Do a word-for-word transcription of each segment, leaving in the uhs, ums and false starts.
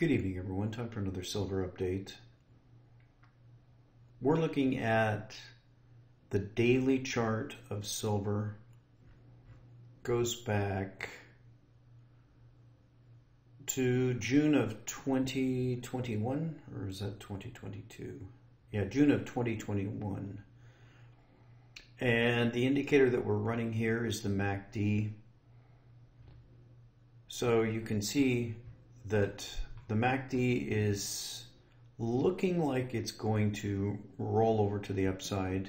Good evening, everyone. Time for another silver update. We're looking at the daily chart of silver. Goes back to June of twenty twenty-one, or is that twenty twenty-two? Yeah, June of twenty twenty-one. And the indicator that we're running here is the M A C D. So you can see that the M A C D is looking like it's going to roll over to the upside,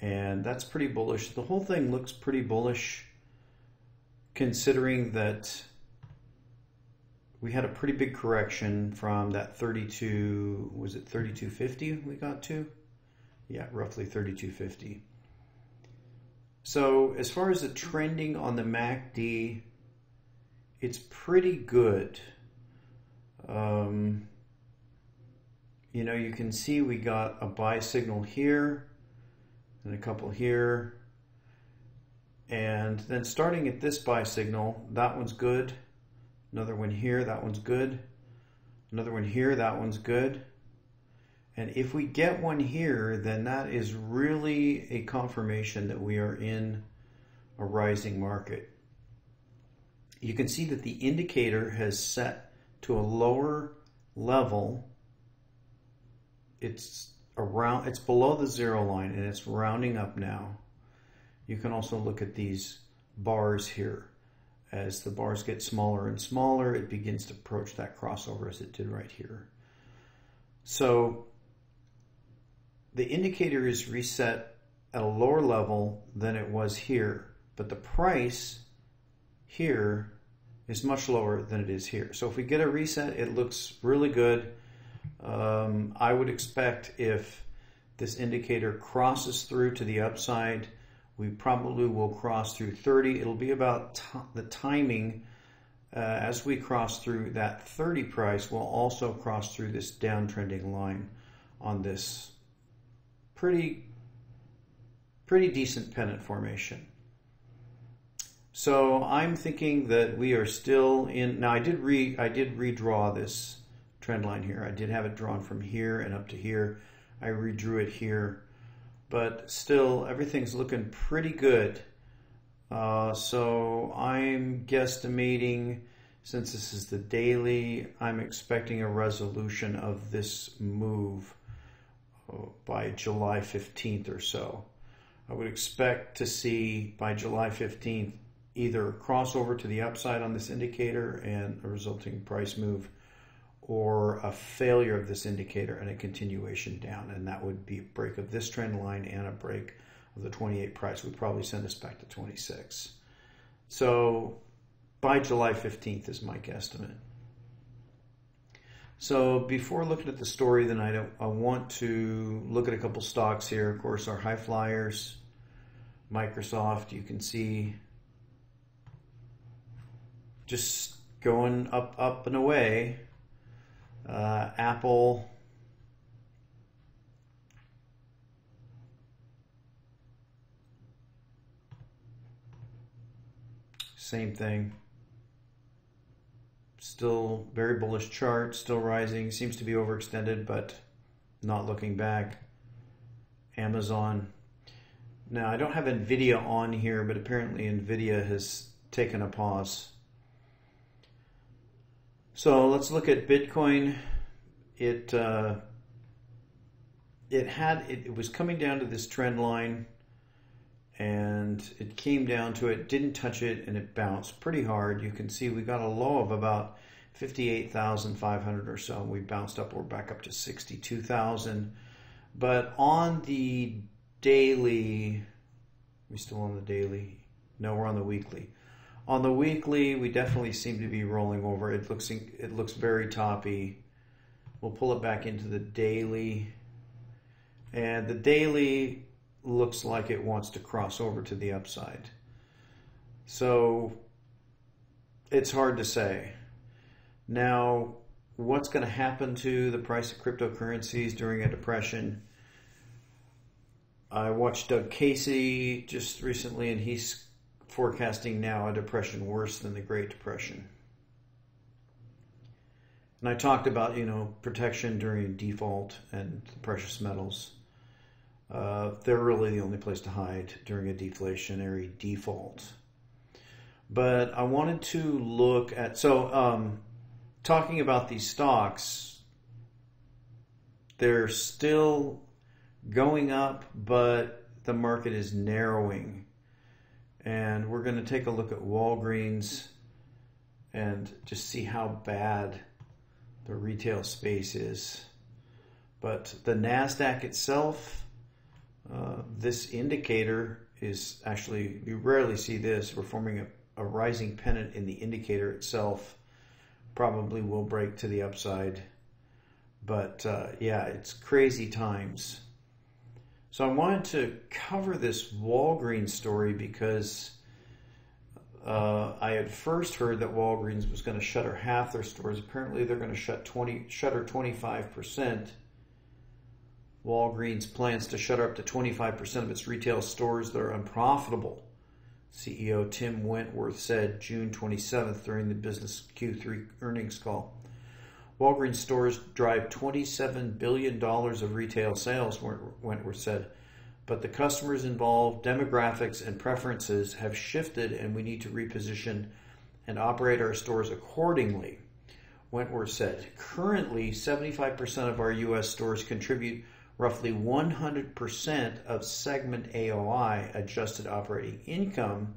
and that's pretty bullish. The whole thing looks pretty bullish considering that we had a pretty big correction from that thirty-two, was it thirty-two fifty we got to? Yeah, roughly thirty-two fifty. So as far as the trending on the M A C D, it's pretty good. Um, you know, you can see we got a buy signal here and a couple here. And then starting at this buy signal, that one's good. Another one here, that one's good. Another one here, that one's good. And if we get one here, then that is really a confirmation that we are in a rising market. You can see that the indicator has set to a lower level. It's around, it's below the zero line, and it's rounding up now. You can also look at these bars here. As the bars get smaller and smaller, it begins to approach that crossover as it did right here. So the indicator is reset at a lower level than it was here, but the price here is much lower than it is here. So if we get a reset, it looks really good. Um, I would expect if this indicator crosses through to the upside, we probably will cross through thirty. It'll be about the timing uh, as we cross through that thirty price. We'll also cross through this downtrending line on this pretty, pretty decent pennant formation. So I'm thinking that we are still in. Now I did re I did redraw this trend line here. I did have it drawn from here and up to here. I redrew it here, but still everything's looking pretty good. Uh, so I'm guesstimating, since this is the daily, I'm expecting a resolution of this move by July fifteenth or so. I would expect to see by July fifteenth either crossover to the upside on this indicator and a resulting price move, or a failure of this indicator and a continuation down. And that would be a break of this trend line and a break of the twenty-eight price would probably send us back to twenty-six. So by July fifteenth is my guesstimate. So before looking at the story of the night, I want to look at a couple stocks here. Of course, our high flyers, Microsoft, you can see just going up, up and away. Uh, Apple, same thing. Still very bullish chart, still rising. Seems to be overextended, but not looking back. Amazon. Now, I don't have NVIDIA on here, but apparently NVIDIA has taken a pause. So let's look at Bitcoin. It uh, it had it, it was coming down to this trend line, and it came down to it, didn't touch it, and it bounced pretty hard. You can see we got a low of about fifty-eight thousand five hundred or so. We bounced up, we're back up to sixty-two thousand. But on the daily, we still on the daily? No, we're on the weekly. On the weekly, we definitely seem to be rolling over. It looks it looks very toppy. We'll pull it back into the daily. And the daily looks like it wants to cross over to the upside. So it's hard to say. Now, what's going to happen to the price of cryptocurrencies during a depression? I watched Doug Casey just recently, and he's forecasting now a depression worse than the Great Depression. And I talked about, you know, protection during default and precious metals. Uh, they're really the only place to hide during a deflationary default. But I wanted to look at, so um, talking about these stocks, they're still going up, but the market is narrowing. And we're going to take a look at Walgreens and just see how bad the retail space is. But the NASDAQ itself, uh, this indicator is actually, you rarely see this, we're forming a, a rising pennant in the indicator itself. Probably will break to the upside. But uh, yeah, it's crazy times. So I wanted to cover this Walgreens story because uh, I had first heard that Walgreens was going to shutter half their stores. Apparently, they're going to shut twenty, shutter twenty-five percent. Walgreens plans to shutter up to twenty-five percent of its retail stores that are unprofitable. C E O Tim Wentworth said June twenty-seventh during the business Q three earnings call. Walgreens stores drive twenty-seven billion dollars of retail sales, Wentworth said, but the customers involved, demographics, and preferences have shifted, and we need to reposition and operate our stores accordingly, Wentworth said. Currently, seventy-five percent of our U S stores contribute roughly one hundred percent of segment A O I, adjusted operating income,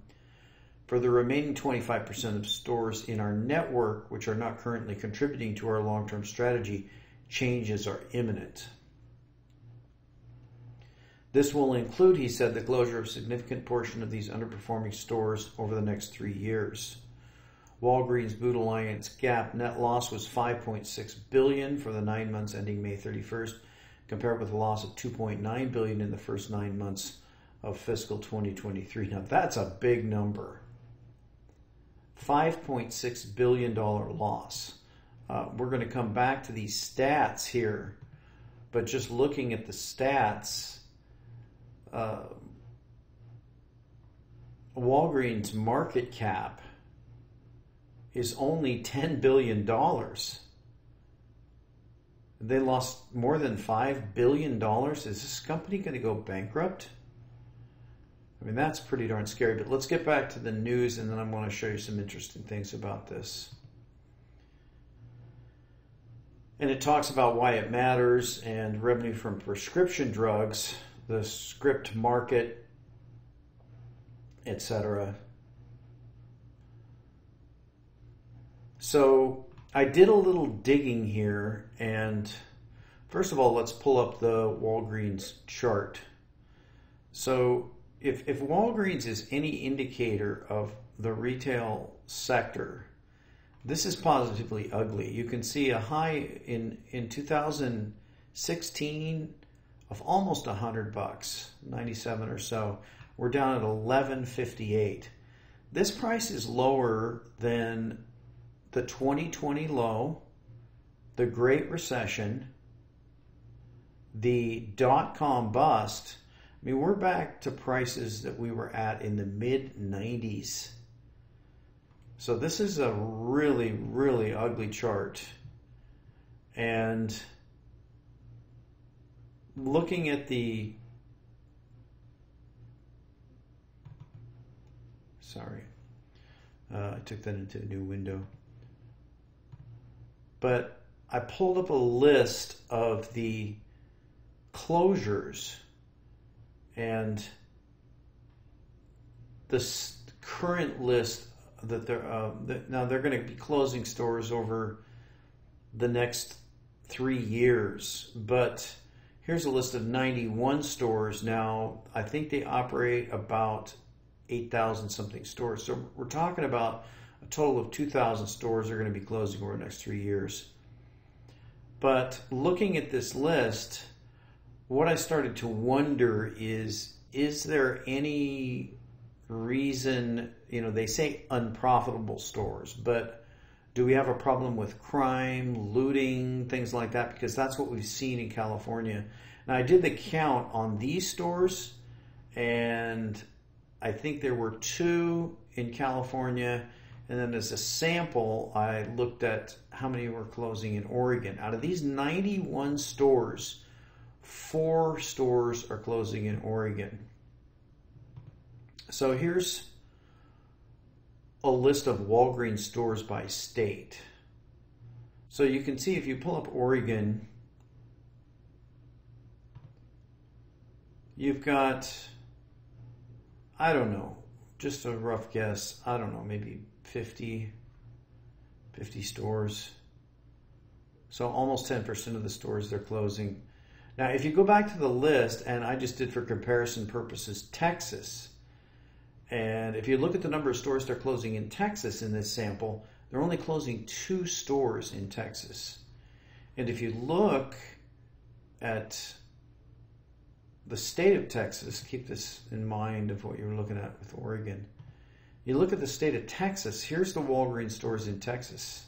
for the remaining twenty-five percent of stores in our network, which are not currently contributing to our long-term strategy. Changes are imminent. This will include, he said, the closure of a significant portion of these underperforming stores over the next three years. Walgreens Boots Alliance GAAP net loss was five point six billion dollars for the nine months ending May thirty-first, compared with a loss of two point nine billion dollars in the first nine months of fiscal twenty twenty-three. Now that's a big number. five point six billion dollars loss. Uh, we're going to come back to these stats here, but just looking at the stats, uh, Walgreens market cap is only ten billion dollars. They lost more than five billion dollars. Is this company going to go bankrupt? I mean, that's pretty darn scary, but let's get back to the news, and then I want to show you some interesting things about this. And it talks about why it matters and revenue from prescription drugs, the script market, et cetera. So I did a little digging here, and first of all, let's pull up the Walgreens chart. So If, if Walgreens is any indicator of the retail sector, this is positively ugly. You can see a high in, in two thousand sixteen of almost one hundred bucks, ninety-seven or so. We're down at eleven fifty-eight. This price is lower than the twenty twenty low, the Great Recession, the dot-com bust. I mean, we're back to prices that we were at in the mid nineties. So this is a really, really ugly chart. And looking at the, sorry, uh, I took that into a new window. But I pulled up a list of the closures and this current list that they're uh, that now they're going to be closing stores over the next three years. But here's a list of ninety-one stores now. I think they operate about eight thousand something stores. So we're talking about a total of two thousand stores are going to be closing over the next three years. But looking at this list, what I started to wonder is, is there any reason, you know, they say unprofitable stores, but do we have a problem with crime, looting, things like that? Because that's what we've seen in California. Now, I did the count on these stores, and I think there were two in California. And then as a sample, I looked at how many were closing in Oregon. Out of these ninety-one stores, four stores are closing in Oregon. So here's a list of Walgreens stores by state. So you can see if you pull up Oregon, you've got, I don't know, just a rough guess, I don't know, maybe fifty, fifty stores. So almost ten percent of the stores they're closing. Now, if you go back to the list, and I just did for comparison purposes, Texas, and if you look at the number of stores they're closing in Texas in this sample, they're only closing two stores in Texas. And if you look at the state of Texas, keep this in mind of what you're looking at with Oregon. You look at the state of Texas, here's the Walgreens stores in Texas.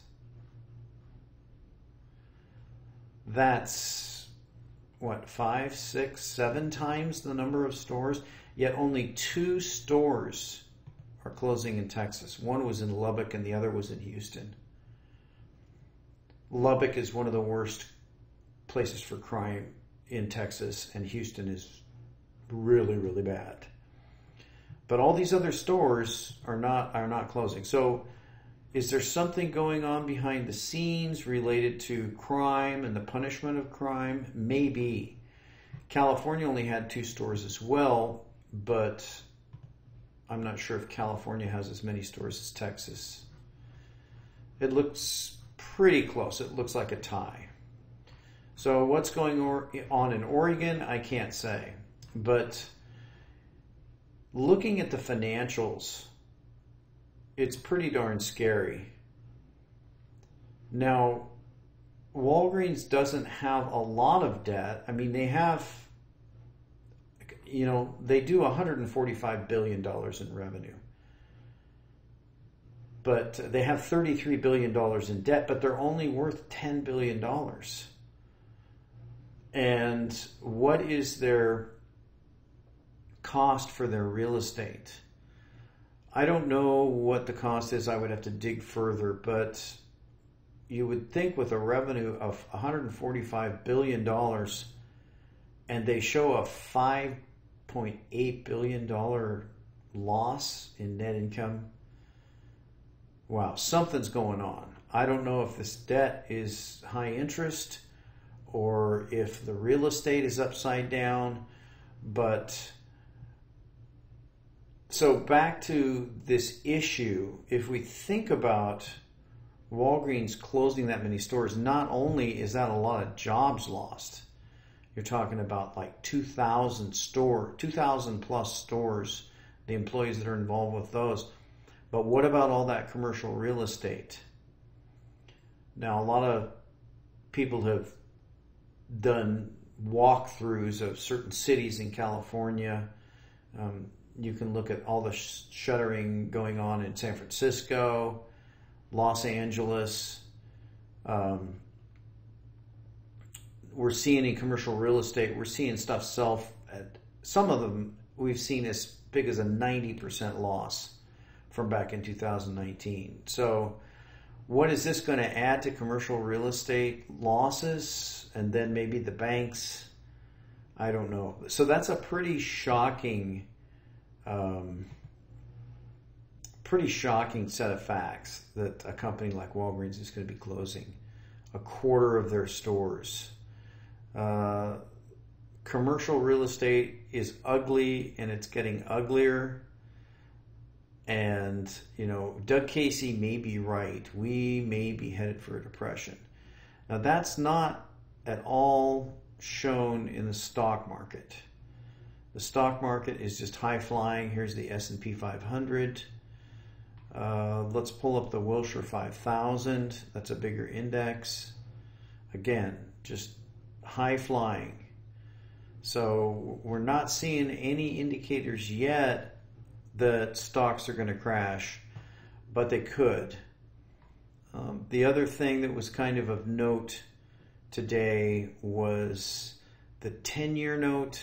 That's what, five, six, seven times the number of stores, yet only two stores are closing in Texas. One was in Lubbock and the other was in Houston. Lubbock is one of the worst places for crime in Texas, and Houston is really, really bad. But all these other stores are not are not closing. So is there something going on behind the scenes related to crime and the punishment of crime? Maybe. California only had two stores as well, but I'm not sure if California has as many stores as Texas. It looks pretty close. It looks like a tie. So what's going on in Oregon, I can't say. But looking at the financials, it's pretty darn scary. Now, Walgreens doesn't have a lot of debt. I mean, they have, you know, they do one hundred forty-five billion dollars in revenue. But they have thirty-three billion dollars in debt, but they're only worth ten billion dollars. And what is their cost for their real estate? I don't know what the cost is. I would have to dig further, but you would think with a revenue of one hundred forty-five billion dollars and they show a five point eight billion dollars loss in net income, wow, something's going on. I don't know if this debt is high interest or if the real estate is upside down, but so back to this issue, if we think about Walgreens closing that many stores, not only is that a lot of jobs lost, you're talking about like two thousand store, two thousand plus stores, the employees that are involved with those. But what about all that commercial real estate? Now, a lot of people have done walkthroughs of certain cities in California. Um, you can look at all the sh shuttering going on in San Francisco, Los Angeles. Um, we're seeing in commercial real estate, we're seeing stuff sell at some of them we've seen as big as a ninety percent loss from back in two thousand nineteen. So what is this going to add to commercial real estate losses? And then maybe the banks, I don't know. So that's a pretty shocking, um, pretty shocking set of facts that a company like Walgreens is going to be closing a quarter of their stores. Uh, commercial real estate is ugly and it's getting uglier. And, you know, Doug Casey may be right. We may be headed for a depression. Now, that's not at all shown in the stock market. The stock market is just high flying. Here's the S and P five hundred. Uh, let's pull up the Wilshire five thousand. That's a bigger index. Again, just high flying. So we're not seeing any indicators yet that stocks are going to crash, but they could. Um, the other thing that was kind of of note today was the ten-year note.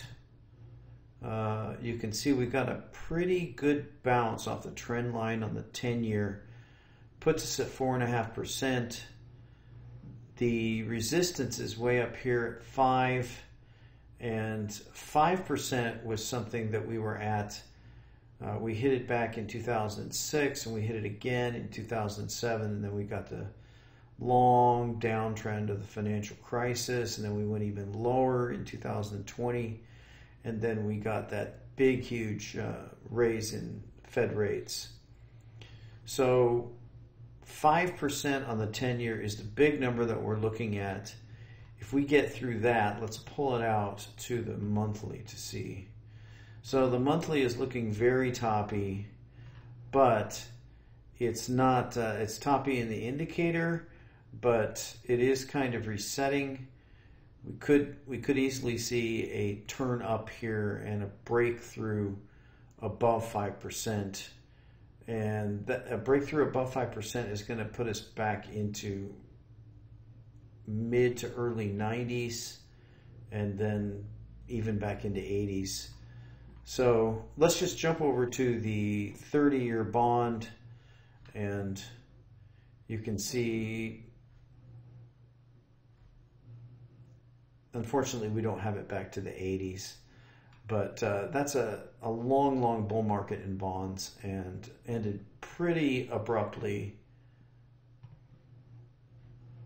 Uh, you can see we've got a pretty good bounce off the trend line on the ten-year. Puts us at four and a half percent. The resistance is way up here at five, and five percent was something that we were at. Uh, we hit it back in two thousand six, and we hit it again in two thousand seven, and then we got the long downtrend of the financial crisis, and then we went even lower in two thousand twenty, and then we got that big, huge uh, raise in Fed rates. So five percent on the ten-year is the big number that we're looking at. If we get through that, let's pull it out to the monthly to see. So the monthly is looking very toppy, but it's not, uh, it's toppy in the indicator, but it is kind of resetting. We could, we could easily see a turn up here and a breakthrough above five percent. And that, a breakthrough above five percent is going to put us back into mid to early nineties, and then even back into eighties. So let's just jump over to the thirty-year bond, and you can see, unfortunately, we don't have it back to the eighties. But uh, that's a, a long, long bull market in bonds, and ended pretty abruptly.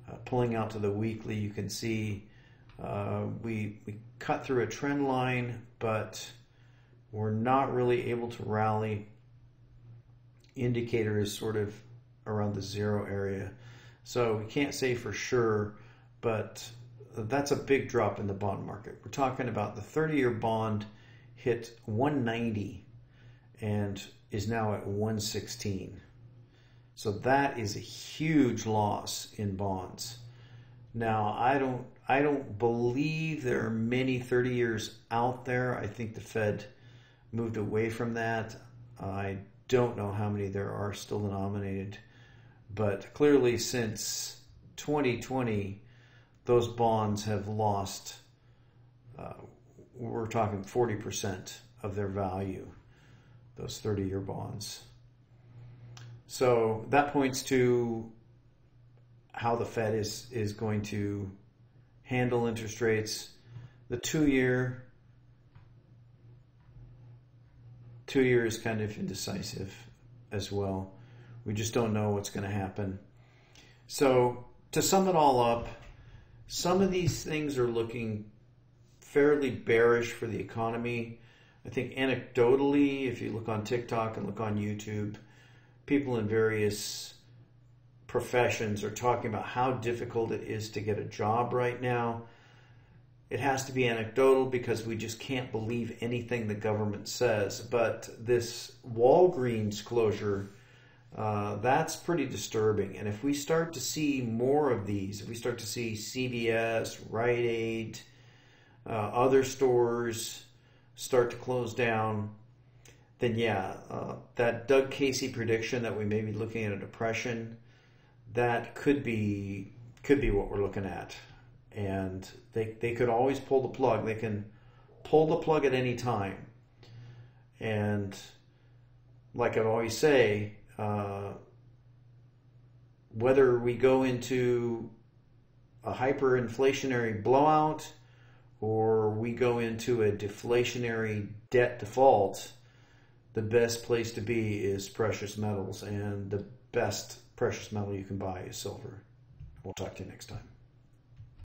Uh, pulling out to the weekly, you can see uh, we, we cut through a trend line, but we're not really able to rally. Indicator is sort of around the zero area. So we can't say for sure, but that's a big drop in the bond market. We're talking about the thirty-year bond hit one ninety and is now at one sixteen. So that is a huge loss in bonds. Now, I don't, I don't believe there are many thirty years out there. I think the Fed moved away from that. I don't know how many there are still denominated, but clearly since twenty twenty, those bonds have lost, uh, we're talking forty percent of their value, those thirty-year bonds. So that points to how the Fed is, is going to handle interest rates. The two-year, two-year is kind of indecisive as well. We just don't know what's going to happen. So to sum it all up, some of these things are looking fairly bearish for the economy. I think anecdotally, if you look on TikTok and look on YouTube, people in various professions are talking about how difficult it is to get a job right now. It has to be anecdotal because we just can't believe anything the government says. But this Walgreens closure, Uh, that's pretty disturbing. And if we start to see more of these, if we start to see C V S, Rite Aid, uh, other stores start to close down, then yeah, uh, that Doug Casey prediction that we may be looking at a depression, that could be could be what we're looking at. And they, they could always pull the plug. They can pull the plug at any time. And like I always say, Uh, whether we go into a hyperinflationary blowout or we go into a deflationary debt default, the best place to be is precious metals, and the best precious metal you can buy is silver. We'll talk to you next time.